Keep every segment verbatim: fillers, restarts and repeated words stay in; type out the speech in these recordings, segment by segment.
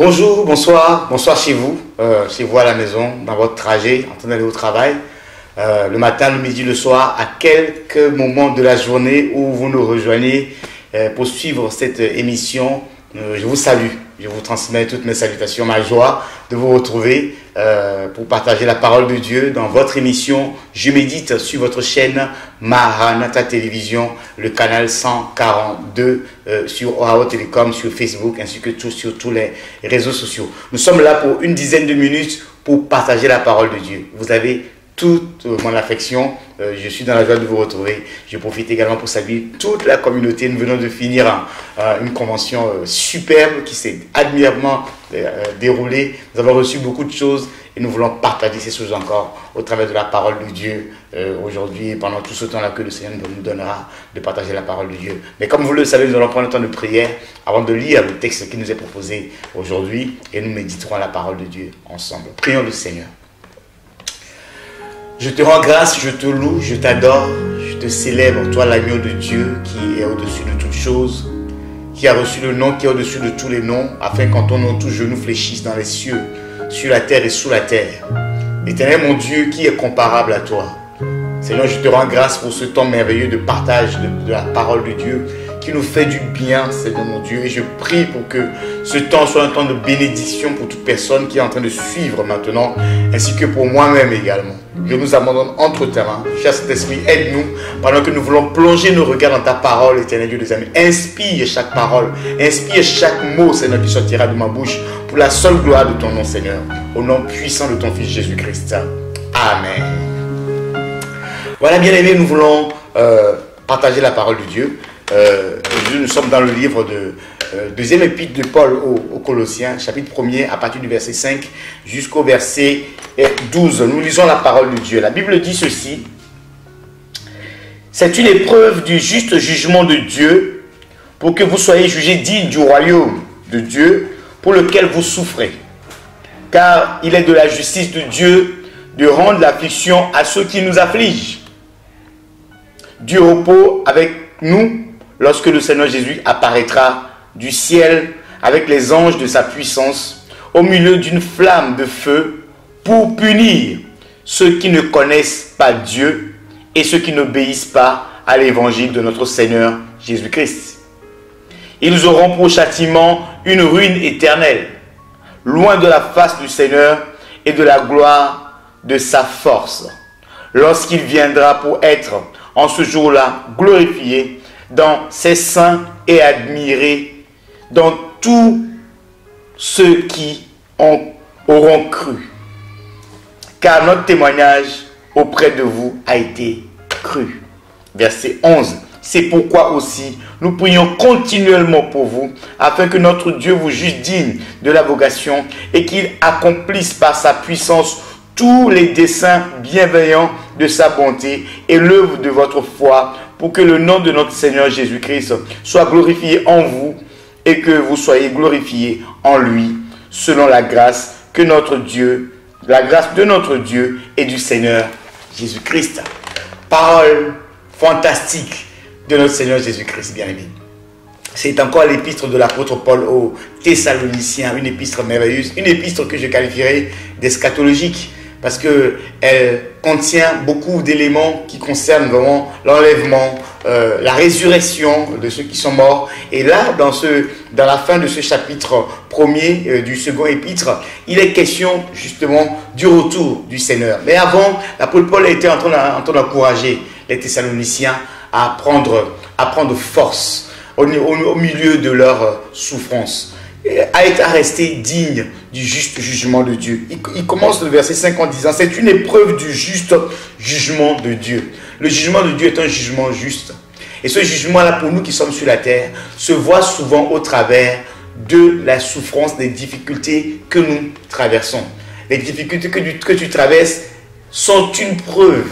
Bonjour, bonsoir, bonsoir chez vous, euh, chez vous à la maison, dans votre trajet, en train d'aller au travail, euh, le matin, le midi, le soir, à quelques moments de la journée où vous nous rejoignez euh, pour suivre cette émission. Euh, je vous salue, je vous transmets toutes mes salutations, ma joie de vous retrouver euh, pour partager la parole de Dieu dans votre émission. Je médite sur votre chaîne Maranatha Télévision, le canal cent quarante-deux euh, sur Orao Télécom, sur Facebook ainsi que tout, sur tous les réseaux sociaux. Nous sommes là pour une dizaine de minutes pour partager la parole de Dieu. Vous avez toute mon affection, euh, je suis dans la joie de vous retrouver. Je profite également pour saluer toute la communauté. Nous venons de finir un, euh, une convention euh, superbe qui s'est admirablement euh, déroulée. Nous avons reçu beaucoup de choses et nous voulons partager ces choses encore au travers de la parole de Dieu euh, aujourd'hui et pendant tout ce temps-là que le Seigneur nous donnera de partager la parole de Dieu. Mais comme vous le savez, nous allons prendre le temps de prière avant de lire le texte qui nous est proposé aujourd'hui et nous méditerons la parole de Dieu ensemble. Prions le Seigneur. Je te rends grâce, je te loue, je t'adore, je te célèbre, toi l'agneau de Dieu qui est au-dessus de toutes choses, qui a reçu le nom qui est au-dessus de tous les noms, afin qu'en ton nom tout genou fléchisse dans les cieux, sur la terre et sous la terre. Éternel mon Dieu, qui est comparable à toi? Seigneur, je te rends grâce pour ce temps merveilleux de partage de, de la parole de Dieu qui nous fait du bien, Seigneur mon Dieu. Et je prie pour que ce temps soit un temps de bénédiction pour toute personne qui est en train de suivre maintenant, ainsi que pour moi-même également. Je nous abandonne entre tes mains. Cher Saint-Esprit, aide-nous pendant que nous voulons plonger nos regards dans ta parole, éternel Dieu des amis. Inspire chaque parole, inspire chaque mot, Seigneur, qui sortira de ma bouche pour la seule gloire de ton nom, Seigneur. Au nom puissant de ton Fils Jésus-Christ. Amen. Voilà, bien-aimés, nous voulons euh, partager la parole de Dieu. Euh, nous sommes dans le livre de euh, deuxième épître de Paul aux, aux Colossiens, chapitre premier, à partir du verset cinq jusqu'au verset douze. Nous lisons la parole de Dieu. La Bible dit ceci: c'est une épreuve du juste jugement de Dieu pour que vous soyez jugés dignes du royaume de Dieu pour lequel vous souffrez. Car il est de la justice de Dieu de rendre l'affliction à ceux qui nous affligent. Dieu repose avec nous lorsque le Seigneur Jésus apparaîtra du ciel avec les anges de sa puissance au milieu d'une flamme de feu pour punir ceux qui ne connaissent pas Dieu et ceux qui n'obéissent pas à l'évangile de notre Seigneur Jésus-Christ. Ils auront pour châtiment une ruine éternelle, loin de la face du Seigneur et de la gloire de sa force, lorsqu'il viendra pour être en ce jour-là glorifié dans ses saints et admiré dans tous ceux qui en auront cru. Car notre témoignage auprès de vous a été cru. Verset onze. C'est pourquoi aussi nous prions continuellement pour vous, afin que notre Dieu vous juge digne de la vocation et qu'il accomplisse par sa puissance tous les desseins bienveillants de sa bonté et l'œuvre de votre foi, pour que le nom de notre Seigneur Jésus-Christ soit glorifié en vous et que vous soyez glorifiés en lui, selon la grâce que notre Dieu, la grâce de notre Dieu et du Seigneur Jésus-Christ. Parole fantastique de notre Seigneur Jésus-Christ, bien-aimé. C'est encore l'épître de l'apôtre Paul aux Thessaloniciens, une épître merveilleuse, une épître que je qualifierais d'eschatologique, parce qu'elle contient beaucoup d'éléments qui concernent vraiment l'enlèvement, euh, la résurrection de ceux qui sont morts. Et là, dans, ce, dans la fin de ce chapitre premier euh, du second épître, il est question justement du retour du Seigneur. Mais avant, l'apôtre Paul était en train d'encourager les Thessaloniciens à prendre, à prendre force au, au, au milieu de leur souffrance, à être resté digne du juste jugement de Dieu. Il, il commence le verset cinq en disant: c'est une épreuve du juste jugement de Dieu. Le jugement de Dieu est un jugement juste. Et ce jugement-là, pour nous qui sommes sur la terre, se voit souvent au travers de la souffrance, des difficultés que nous traversons. Les difficultés que tu, que tu traverses sont une preuve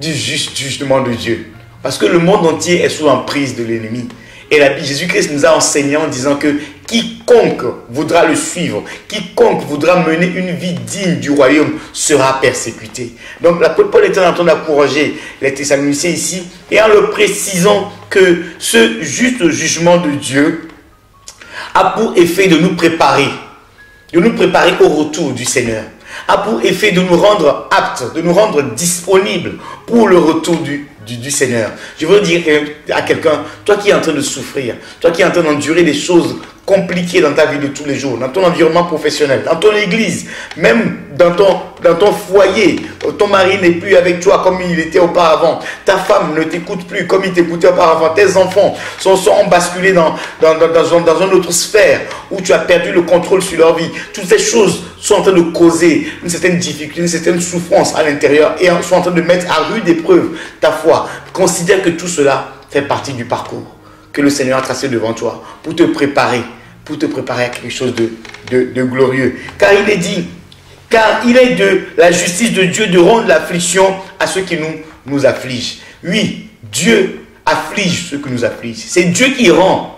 du juste jugement de Dieu. Parce que le monde entier est sous l'emprise de l'ennemi. Et Jésus-Christ nous a enseigné en disant que quiconque voudra le suivre, quiconque voudra mener une vie digne du royaume sera persécuté. Donc l'apôtre Paul était en train d'encourager les Thessaloniciens ici, et en le précisant que ce juste jugement de Dieu a pour effet de nous préparer de nous préparer au retour du Seigneur, a pour effet de nous rendre aptes, de nous rendre disponibles pour le retour du, du, du Seigneur. Je veux dire à quelqu'un, toi qui es en train de souffrir, toi qui es en train d'endurer des choses compliquées dans ta vie de tous les jours, dans ton environnement professionnel, dans ton église, même dans ton, dans ton foyer, ton mari n'est plus avec toi comme il était auparavant, ta femme ne t'écoute plus comme il t'écoutait auparavant, tes enfants sont, sont basculés dans, dans, dans, dans, dans une autre sphère où tu as perdu le contrôle sur leur vie. Toutes ces choses sont en train de causer une certaine difficulté, une certaine souffrance à l'intérieur et sont en train de mettre à rude épreuve ta foi. Considère que tout cela fait partie du parcours que le Seigneur a tracé devant toi pour te préparer, pour te préparer à quelque chose de, de, de glorieux. Car il est dit, car il est de la justice de Dieu de rendre l'affliction à ceux qui nous, nous affligent. Oui, Dieu afflige ceux qui nous affligent. C'est Dieu qui rend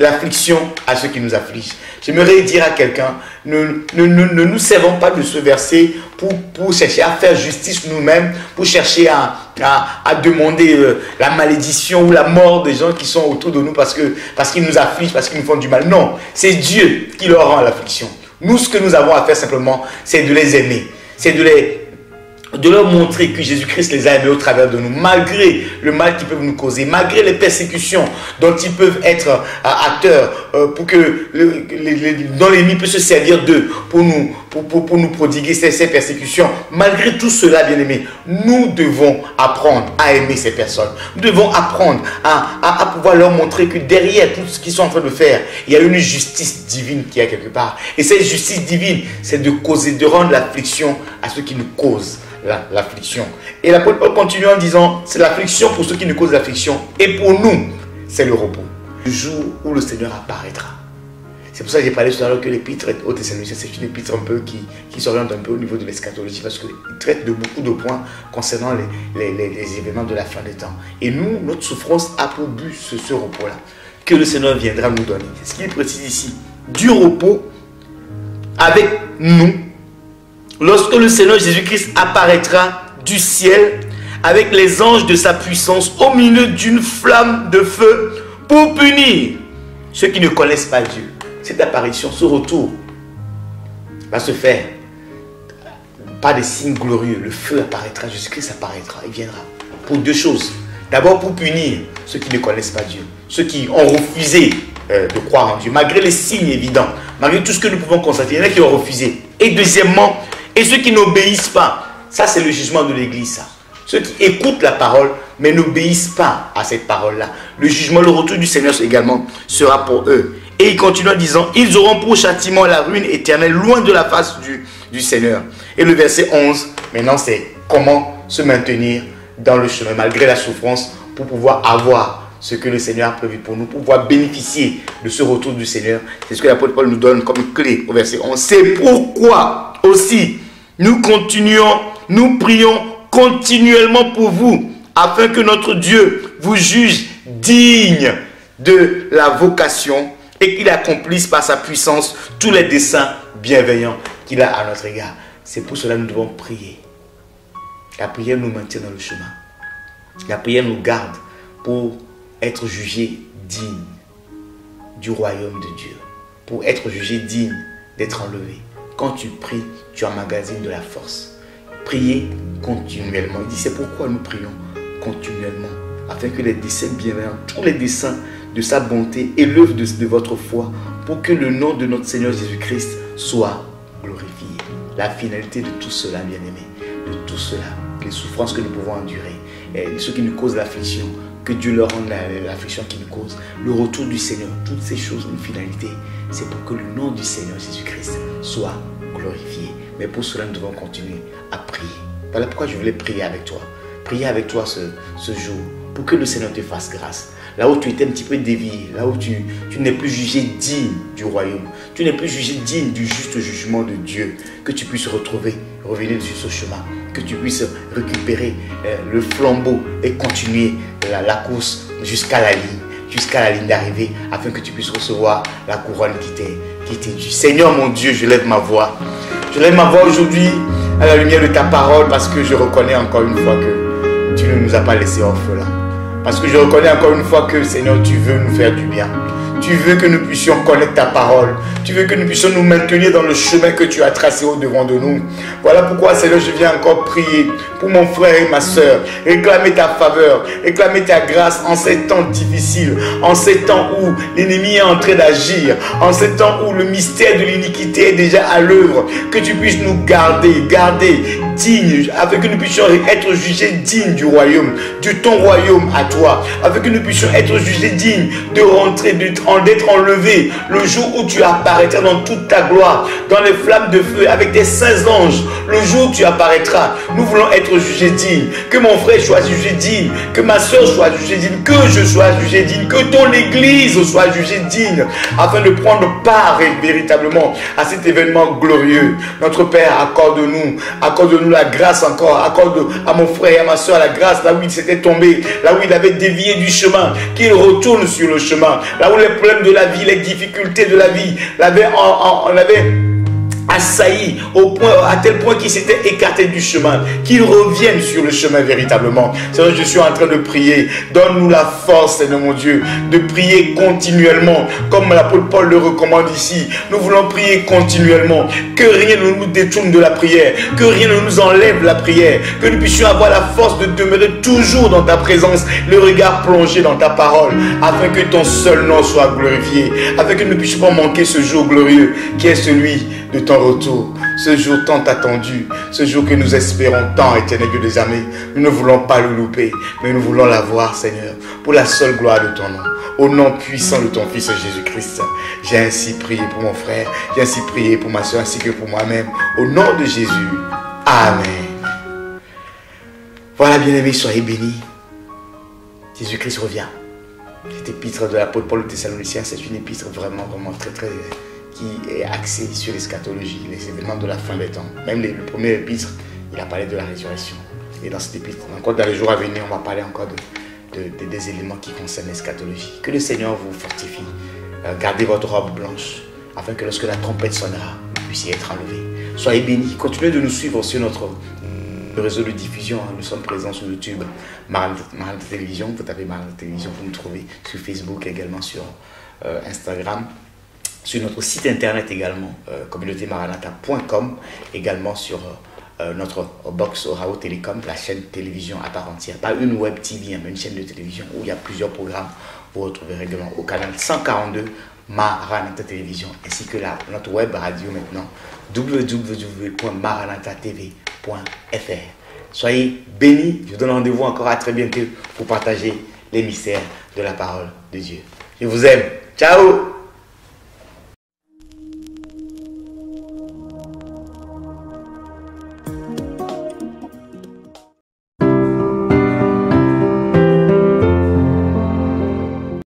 l'affliction à ceux qui nous affligent. J'aimerais dire à quelqu'un, ne, ne, ne, ne nous servons pas de ce verset pour, pour chercher à faire justice nous-mêmes, pour chercher à, à, à demander euh, la malédiction ou la mort des gens qui sont autour de nous parce que, parce qu'ils nous affligent, parce qu'ils nous font du mal. Non, c'est Dieu qui leur rend l'affliction. Nous, ce que nous avons à faire simplement, c'est de les aimer, c'est de les... de leur montrer que Jésus-Christ les a aimés au travers de nous, malgré le mal qu'ils peuvent nous causer, malgré les persécutions dont ils peuvent être acteurs, pour que l'ennemi peut se servir d'eux pour nous, pour, pour, pour nous prodiguer ces, ces persécutions. Malgré tout cela, bien-aimés, nous devons apprendre à aimer ces personnes. Nous devons apprendre à, à, à pouvoir leur montrer que derrière tout ce qu'ils sont en train de faire, il y a une justice divine qui est quelque part. Et cette justice divine, c'est de causer, de rendre l'affliction à ceux qui nous causent l'affliction. Et l'apôtre Paul continue en disant, c'est l'affliction pour ceux qui nous causent l'affliction. Et pour nous, c'est le repos. Le jour où le Seigneur apparaîtra. C'est pour ça que j'ai parlé tout à l'heure que l'épître aux Thessaloniciens, c'est une épître un peu qui, qui s'oriente un peu au niveau de l'eschatologie parce qu'il traite de beaucoup de points concernant les, les, les, les événements de la fin des temps. Et nous, notre souffrance a pour but ce, ce repos-là que le Seigneur viendra nous donner. C'est ce qu'il précise ici. Du repos avec nous lorsque le Seigneur Jésus-Christ apparaîtra du ciel avec les anges de sa puissance au milieu d'une flamme de feu pour punir ceux qui ne connaissent pas Dieu. Cette apparition, ce retour va se faire par des signes glorieux. Le feu apparaîtra, Jésus-Christ apparaîtra, il viendra pour deux choses. D'abord pour punir ceux qui ne connaissent pas Dieu, ceux qui ont refusé de croire en Dieu, malgré les signes évidents, malgré tout ce que nous pouvons constater, il y en a qui ont refusé. Et deuxièmement, et ceux qui n'obéissent pas, ça c'est le jugement de l'Église, ça. Ceux qui écoutent la parole, mais n'obéissent pas à cette parole-là. Le jugement, le retour du Seigneur également sera pour eux. Et il continue en disant, ils auront pour châtiment la ruine éternelle, loin de la face du, du Seigneur. Et le verset onze, maintenant c'est comment se maintenir dans le chemin, malgré la souffrance, pour pouvoir avoir ce que le Seigneur a prévu pour nous, pour pouvoir bénéficier de ce retour du Seigneur. C'est ce que l'apôtre Paul nous donne comme clé au verset onze. C'est pourquoi aussi nous continuons, nous prions continuellement pour vous, afin que notre Dieu vous juge digne de la vocation et qu'il accomplisse par sa puissance tous les desseins bienveillants qu'il a à notre égard. C'est pour cela que nous devons prier. La prière nous maintient dans le chemin. La prière nous garde pour être jugé digne du royaume de Dieu, pour être jugé digne d'être enlevé. Quand tu pries, tu emmagasines de la force. Priez continuellement. Il dit, c'est pourquoi nous prions continuellement, afin que les desseins bienveillants, tous les desseins de sa bonté et l'œuvre de, de votre foi, pour que le nom de notre Seigneur Jésus-Christ soit glorifié. La finalité de tout cela, bien-aimé, de tout cela, les souffrances que nous pouvons endurer, et ceux qui nous causent l'affliction, que Dieu leur rende l'affliction qu'il cause, le retour du Seigneur, toutes ces choses ont une finalité, c'est pour que le nom du Seigneur Jésus-Christ soit glorifié. Mais pour cela, nous devons continuer à prier. Voilà pourquoi je voulais prier avec toi. Prier avec toi ce, ce jour, pour que le Seigneur te fasse grâce. Là où tu étais un petit peu dévié, là où tu, tu n'es plus jugé digne du royaume, tu n'es plus jugé digne du juste jugement de Dieu, que tu puisses retrouver, revenir sur ce chemin, que tu puisses récupérer euh, le flambeau et continuer la, la course jusqu'à la ligne, jusqu'à la ligne d'arrivée, afin que tu puisses recevoir la couronne qui t'est qui t'est due. Seigneur mon Dieu, je lève ma voix. Je lève ma voix aujourd'hui à la lumière de ta parole parce que je reconnais encore une fois que tu ne nous as pas laissés orphelins. Parce que je reconnais encore une fois que, Seigneur, tu veux nous faire du bien. Tu veux que nous puissions connaître ta parole. Tu veux que nous puissions nous maintenir dans le chemin que tu as tracé au devant de nous. Voilà pourquoi, Seigneur, je viens encore prier pour mon frère et ma soeur. Réclamer ta faveur, réclamer ta grâce en ces temps difficiles, en ces temps où l'ennemi est en train d'agir, en ces temps où le mystère de l'iniquité est déjà à l'œuvre. Que tu puisses nous garder, garder dignes, afin que nous puissions être jugés dignes du royaume, de ton royaume à toi, afin que nous puissions être jugés dignes de rentrer, d'être enlevés le jour où tu apparaîtras dans toute ta gloire, dans les flammes de feu avec tes saints anges. Le jour où tu apparaîtras, nous voulons être jugés dignes. Que mon frère soit jugé digne, que ma soeur soit jugée digne, que je sois jugé digne, que ton église soit jugée digne, afin de prendre part véritablement à cet événement glorieux. Notre Père, accorde-nous, accorde-nous la grâce encore, accorde à mon frère et à ma soeur la grâce, là où il s'était tombé, là où il avait dévié du chemin, qu'il retourne sur le chemin, là où les problèmes de la vie, les difficultés de la vie l'avaient en, en, en avait assailli au point, à tel point qu'il s'était écarté du chemin, qu'il revienne sur le chemin véritablement. Seigneur, je suis en train de prier. Donne-nous la force, Seigneur mon Dieu, de prier continuellement, comme l'apôtre Paul le recommande ici. Nous voulons prier continuellement, que rien ne nous détourne de la prière, que rien ne nous enlève la prière, que nous puissions avoir la force de demeurer toujours dans ta présence, le regard plongé dans ta parole, afin que ton seul nom soit glorifié, afin que nous ne puissions pas manquer ce jour glorieux, qui est celui de ton retour, ce jour tant attendu, ce jour que nous espérons tant, éternel Dieu des armées. Nous ne voulons pas le louper, mais nous voulons l'avoir, Seigneur, pour la seule gloire de ton nom, au nom puissant de ton Fils Jésus-Christ. J'ai ainsi prié pour mon frère, j'ai ainsi prié pour ma soeur, ainsi que pour moi-même, au nom de Jésus. Amen. Voilà, bien-aimés, soyez bénis. Jésus-Christ revient. Cette épître de l'apôtre Paul aux Thessaloniciens, c'est une épître vraiment, vraiment très, très... qui est axé sur l'eschatologie, les événements de la fin des temps. Même le premier épître, il a parlé de la résurrection. Et dans cette épître, encore dans les jours à venir, on va parler encore de, de, de, des éléments qui concernent l'eschatologie. Que le Seigneur vous fortifie. Euh, gardez votre robe blanche, afin que lorsque la trompette sonnera, vous puissiez être enlevés. Soyez bénis. Continuez de nous suivre sur notre réseau de diffusion. Nous sommes présents sur YouTube, Maranatha Télévision. Vous tapez Maranatha Télévision, vous nous trouvez sur Facebook, également sur euh, Instagram. Sur notre site internet également, euh, communauté maranatha point com, également sur euh, notre box Orao Télécom, la chaîne télévision à part entière. Pas une web T V, hein, mais une chaîne de télévision où il y a plusieurs programmes. Vous retrouverez également au canal cent quarante-deux Maranatha Télévision, ainsi que la, notre web radio maintenant, w w w point maranatha t v point f r. Soyez bénis, je vous donne rendez-vous encore à très bientôt pour partager les mystères de la parole de Dieu. Je vous aime, ciao!